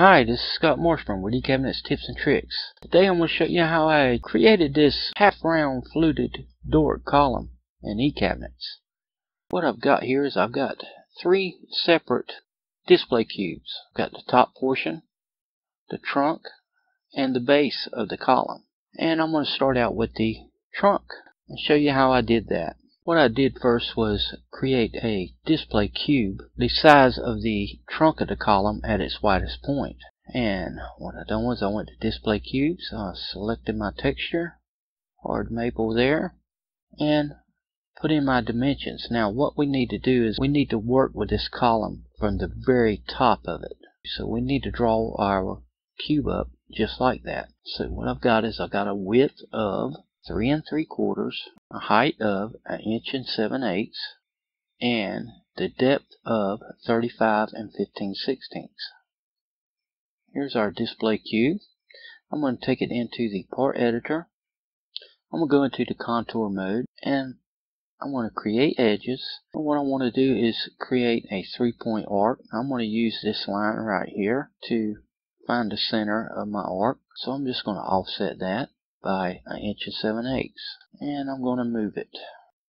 Hi, this is Scott Morshman with eCabinets Tips and Tricks. Today I'm going to show you how I created this half-round fluted Doric column in eCabinets. What I've got here is I've got three separate display cubes. I've got the top portion, the trunk, and the base of the column. And I'm going to start out with the trunk and show you how I did that. What I did first was create a display cube the size of the trunk of the column at its widest point. And what I done was I went to display cubes, I selected my texture, hard maple there, and put in my dimensions. Now what we need to do is we need to work with this column from the very top of it. So we need to draw our cube up just like that. So what I've got is I've got a width of 3 3/4, a height of 1 7/8 inches, and the depth of 35 15/16. Here's our display cube. I'm going to take it into the part editor. I'm going to go into the contour mode and I'm going to create edges. And what I want to do is create a 3-point arc. I'm going to use this line right here to find the center of my arc. So I'm just going to offset that by 1 7/8 inches, and I'm going to move it.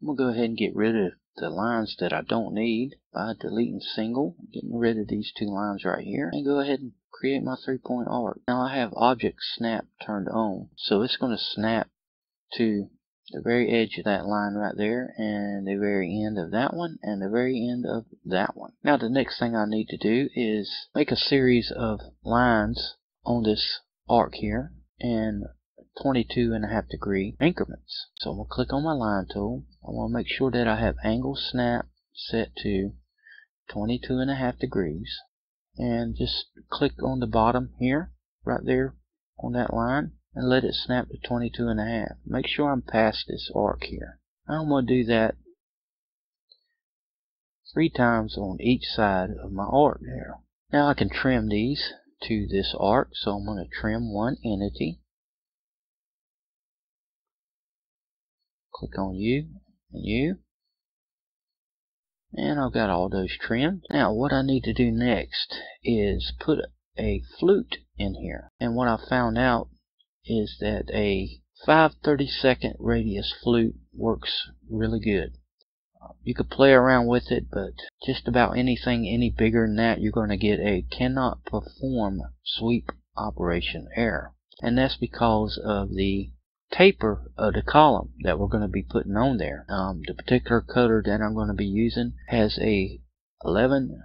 I'm going to go ahead and get rid of the lines that I don't need by deleting single, getting rid of these two lines right here, and go ahead and create my 3-point arc. Now I have object snap turned on, so it's going to snap to the very edge of that line right there, and the very end of that one, and the very end of that one. Now the next thing I need to do is make a series of lines on this arc here, and 22.5-degree increments. So I'm going to click on my line tool. I want to make sure that I have angle snap set to 22.5 degrees, and just click on the bottom here, right there on that line, and let it snap to 22.5. Make sure I'm past this arc here. I'm going to do that 3 times on each side of my arc there. Now I can trim these to this arc, so I'm going to trim one entity. Click on you, and I've got all those trimmed. Now what I need to do next is put a flute in here. And what I found out is that a 5/32 radius flute works really good. You could play around with it, but just about anything any bigger than that, you're going to get a cannot perform sweep operation error. And that's because of the taper of the column that we're going to be putting on there. The particular cutter that I'm going to be using has a 11/32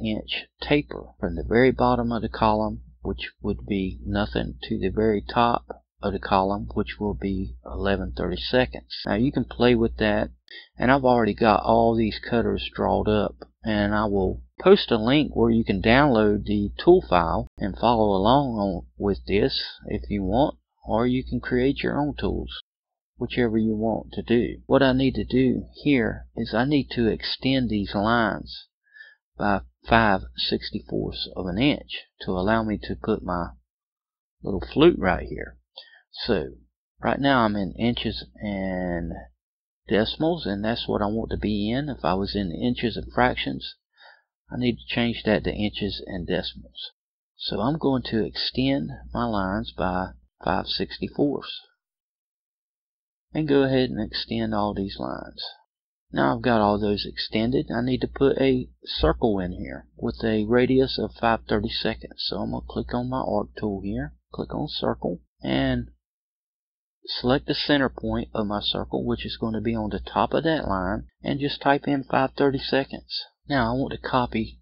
inch taper from the very bottom of the column, which would be nothing, to the very top of the column, which will be 11/32. Now you can play with that, and I've already got all these cutters drawn up, and I will post a link where you can download the tool file and follow along with this if you want. Or you can create your own tools, whichever you want to do. What I need to do here is I need to extend these lines by 5/64 of an inch to allow me to put my little flute right here. So right now I'm in inches and decimals, and that's what I want to be in. If I was in inches and fractions, I need to change that to inches and decimals. So I'm going to extend my lines by 5/64, and go ahead and extend all these lines. Now I've got all those extended. I need to put a circle in here with a radius of 5/32. So I'm going to click on my arc tool here, click on circle, and select the center point of my circle, which is going to be on the top of that line, and just type in 5/32. Now I want to copy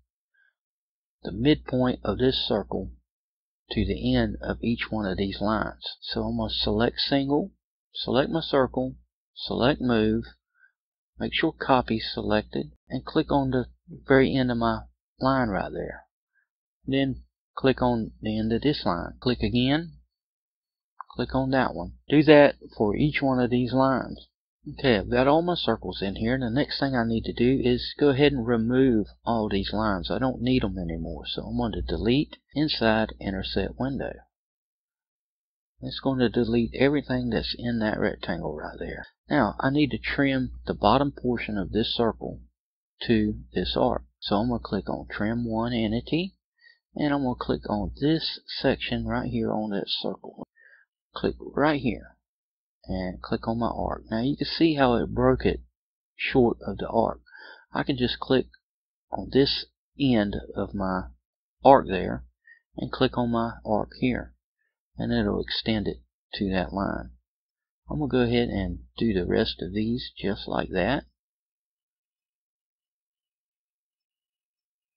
the midpoint of this circle to the end of each one of these lines. So I'm going to select single, select my circle, select move, make sure copy selected, and click on the very end of my line right there. Then click on the end of this line, click again, click on that one. Do that for each one of these lines. Okay, I've got all my circles in here. The next thing I need to do is go ahead and remove all these lines. I don't need them anymore, so I'm going to delete inside Intercept Window. It's going to delete everything that's in that rectangle right there. Now, I need to trim the bottom portion of this circle to this arc. So I'm going to click on Trim One Entity, And I'm going to click on this section right here on that circle. Click right here and click on my arc. Now you can see how it broke it short of the arc. I can just click on this end of my arc there and click on my arc here, and it'll extend it to that line. I'm going to go ahead and do the rest of these just like that.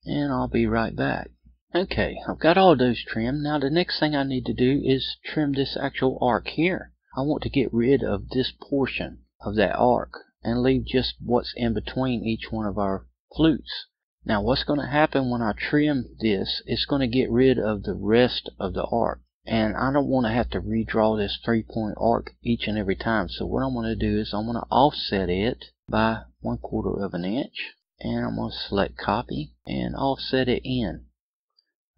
And I'll be right back. Okay, I've got all those trimmed. Now the next thing I need to do is trim this actual arc here. I want to get rid of this portion of that arc and leave just what's in between each one of our flutes. Now what's going to happen when I trim this, it's going to get rid of the rest of the arc. And I don't want to have to redraw this three-point arc each and every time. So what I'm going to do is I'm going to offset it by 1/4 of an inch. And I'm going to select copy and offset it in.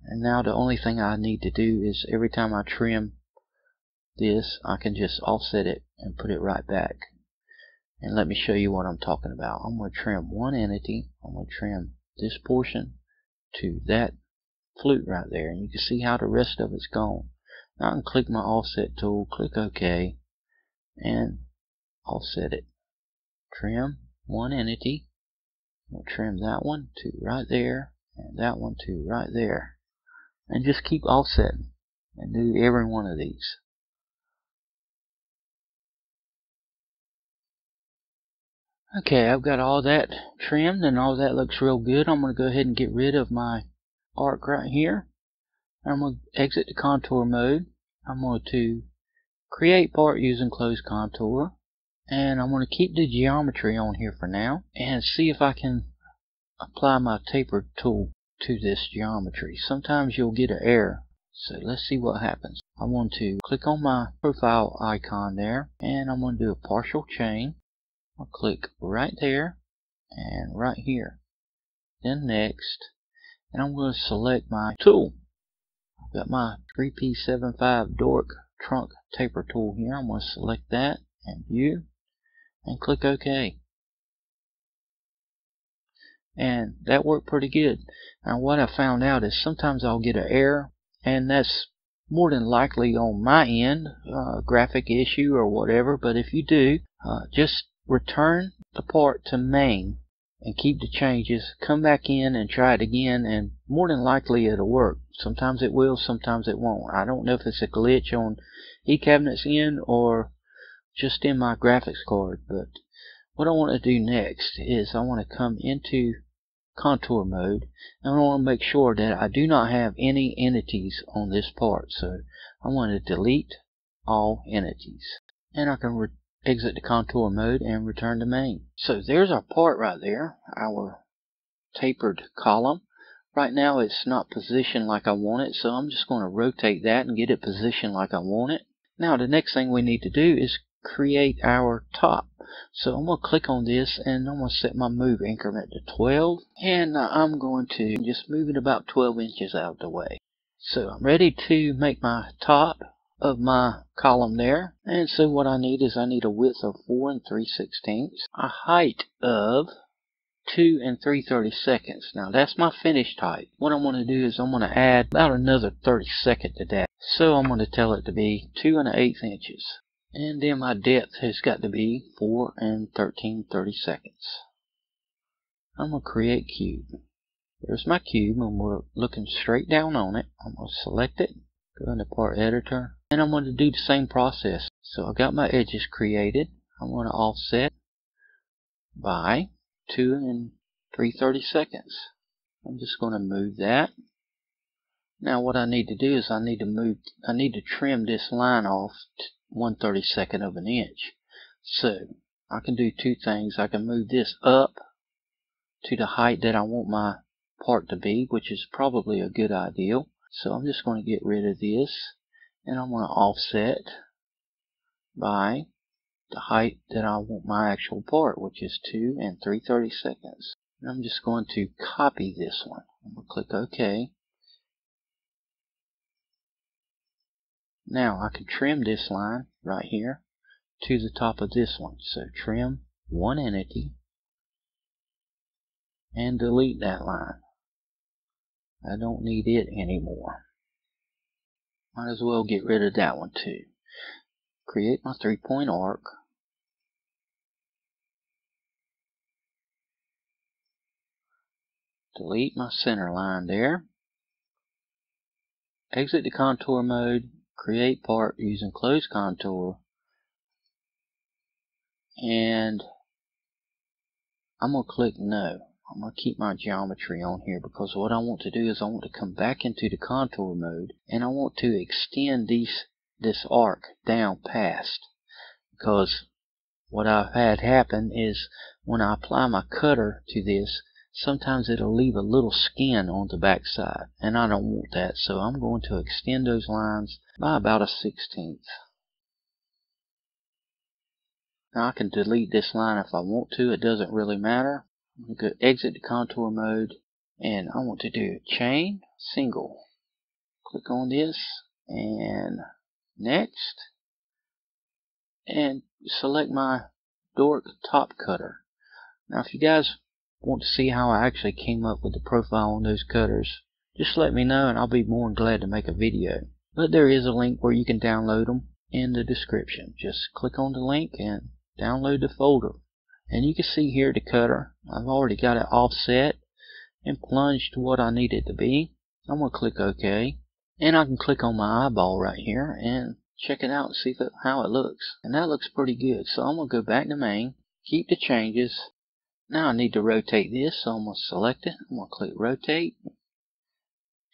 And now the only thing I need to do is every time I trim this, I can just offset it and put it right back. And let me show you what I'm talking about. I'm going to trim one entity. I'm going to trim this portion to that flute right there. And you can see how the rest of it's gone. Now I can click my offset tool, click OK, and offset it. Trim one entity. We'll trim that one to right there, and that one to right there, and just keep offsetting and do every one of these. Okay, I've got all that trimmed and all that looks real good. I'm going to go ahead and get rid of my arc right here. I'm going to exit the contour mode. I'm going to create part using close contour. And I'm going to keep the geometry on here for now and see if I can apply my taper tool to this geometry. Sometimes you'll get an error, so let's see what happens. I want to click on my profile icon there, and I'm going to do a partial chain. I'll click right there and right here, then next, and I'm going to select my tool. I've got my 3P75 Doric trunk taper tool here. I'm going to select that and view and click OK. And that worked pretty good. Now what I found out is sometimes I'll get an error, and that's more than likely on my end, graphic issue or whatever, but if you do, just return the part to main and keep the changes, come back in and try it again, and more than likely it'll work. Sometimes it will, sometimes it won't. I don't know if it's a glitch on eCabinets end or just in my graphics card, but what I want to do next is I want to come into contour mode, and I want to make sure that I do not have any entities on this part, so I want to delete all entities, and I can exit the contour mode and return to main. So there's our part right there, our tapered column. Right now it's not positioned like I want it, so I'm just going to rotate that and get it positioned like I want it. Now the next thing we need to do is create our top. So I'm going to click on this, and I'm going to set my move increment to 12, and I'm going to just move it about 12 inches out of the way. So I'm ready to make my top of my column there, and so what I need is I need a width of 4 3/16, a height of 2 3/32. Now that's my finish height. What I'm going to do is I'm going to add about another 32nd to that. So I'm going to tell it to be 2 1/8 inches. And then my depth has got to be 4 13/32. I'm going to create cube. There's my cube, and we're looking straight down on it. I'm going to select it, go into part editor, and I'm going to do the same process. So I got my edges created. I'm going to offset by 2 3/32. I'm just going to move that. Now what I need to do is I need to trim this line off 1/32 of an inch. So I can do two things. I can move this up to the height that I want my part to be, which is probably a good idea. So I'm just going to get rid of this, and I'm going to offset by the height that I want my actual part, which is 2 3/32. And I'm just going to copy this one. I'm going to click OK. Now I can trim this line right here to the top of this one. So trim one entity and delete that line. I don't need it anymore. Might as well get rid of that one too. Create my 3-point arc. Delete my center line there. Exit the contour mode, create part using close contour, and I'm going to click no. I'm going to keep my geometry on here because what I want to do is I want to come back into the contour mode and I want to extend this arc down past, because what I've had happen is when I apply my cutter to this, sometimes it'll leave a little skin on the back side, and I don't want that, so I'm going to extend those lines by about a 1/16. Now I can delete this line if I want to, it doesn't really matter. I'm going to exit the contour mode, and I want to do chain, single. Click on this, and next, and select my Doric top cutter. Now if you guys want to see how I actually came up with the profile on those cutters, just let me know and I'll be more than glad to make a video. But there is a link where you can download them in the description. Just click on the link and download the folder. And you can see here the cutter. I've already got it offset and plunged to what I need it to be. I'm going to click OK. And I can click on my eyeball right here and check it out and see how it looks. And that looks pretty good. So I'm going to go back to main, keep the changes. Now I need to rotate this, so I'm going to select it. I'm going to click rotate,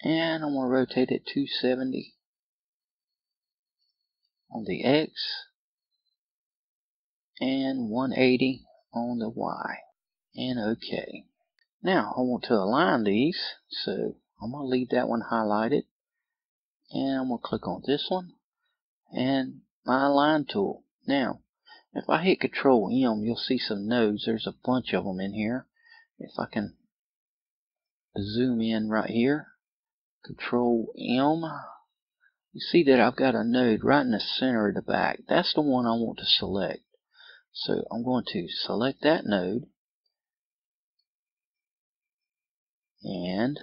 and I'm going to rotate it 270 on the X and 180 on the Y, and OK. Now I want to align these, so I'm going to leave that one highlighted, and I'm going to click on this one and my align tool. Now if I hit Control-M, you'll see some nodes. There's a bunch of them in here. If I can zoom in right here, Control-M, you see that I've got a node right in the center of the back. That's the one I want to select. So I'm going to select that node, and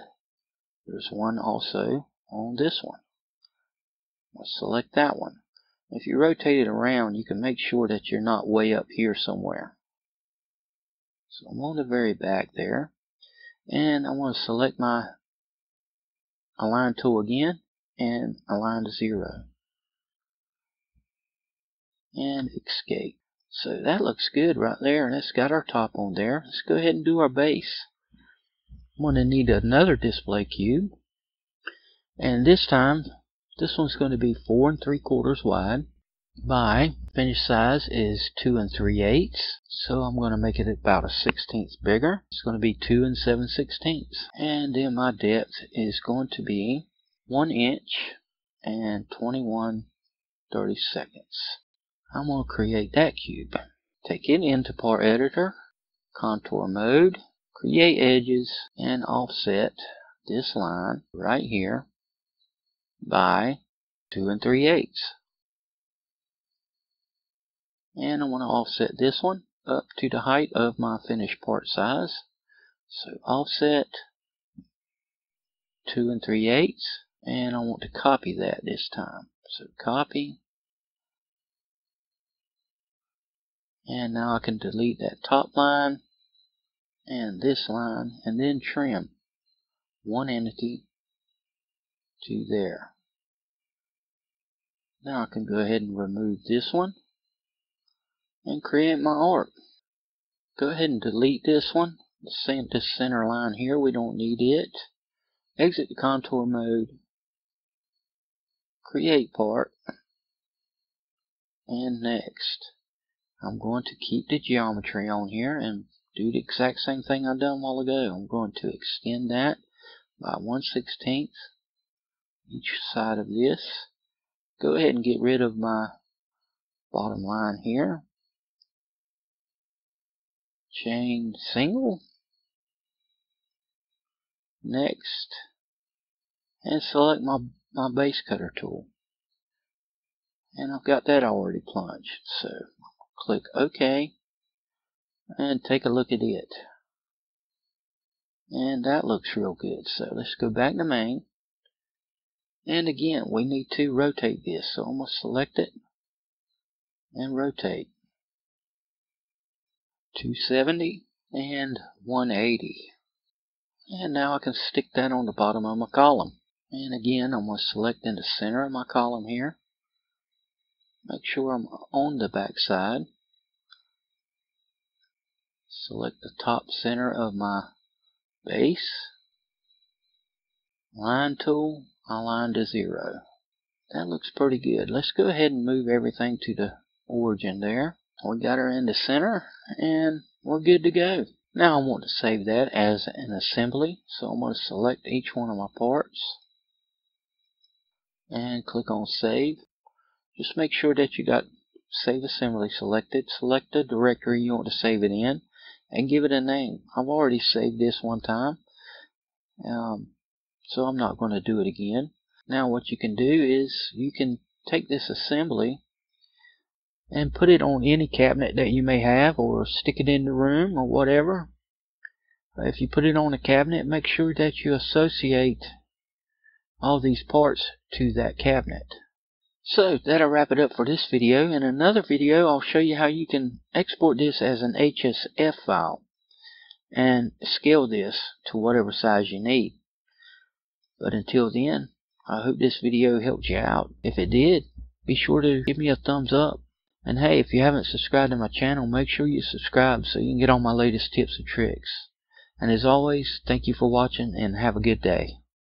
there's one also on this one. I'll select that one. If you rotate it around, you can make sure that you're not way up here somewhere. So I'm on the very back there, and I want to select my align tool again and align to 0 and escape. So that looks good right there, and it's got our top on there. Let's go ahead and do our base. I'm going to need another display cube, and this time this one's going to be 4 3/4 wide by finish size is 2 3/8, so I'm going to make it about a 1/16 bigger. It's going to be 2 7/16, and then my depth is going to be 1 inch and 21 32nds. I'm going to create that cube. Take it into part editor, contour mode, create edges, and offset this line right here by 2 3/8, and I want to offset this one up to the height of my finished part size. So offset 2 3/8, and I want to copy that this time. So copy, and now I can delete that top line and this line, and then trim one entity to there. Now I can go ahead and remove this one and create my arc. Go ahead and delete this one. This center line here, we don't need it. Exit the contour mode, create part, and next. I'm going to keep the geometry on here and do the exact same thing I done a while ago. I'm going to extend that by 1/16 each side of this. Go ahead and get rid of my bottom line here. Chain single. Next. And select my base cutter tool. And I've got that already plunged. So click OK. And take a look at it. And that looks real good. So let's go back to main. And again, we need to rotate this. So I'm going to select it and rotate 270 and 180. And now I can stick that on the bottom of my column. And again, I'm going to select in the center of my column here. Make sure I'm on the back side. Select the top center of my base. Line tool, align to 0. That looks pretty good. Let's go ahead and move everything to the origin there. We got her in the center and we're good to go. Now I want to save that as an assembly, so I'm going to select each one of my parts and click on save. Just make sure that you got save assembly selected. Select the directory you want to save it in and give it a name. I've already saved this one time, so I'm not going to do it again. Now what you can do is you can take this assembly and put it on any cabinet that you may have, or stick it in the room or whatever. If you put it on a cabinet, make sure that you associate all these parts to that cabinet. So that'll wrap it up for this video. In another video I'll show you how you can export this as an HSF file and scale this to whatever size you need. But until then, I hope this video helped you out. If it did, be sure to give me a thumbs up. And hey, if you haven't subscribed to my channel, make sure you subscribe so you can get all my latest tips and tricks. And as always, thank you for watching and have a good day.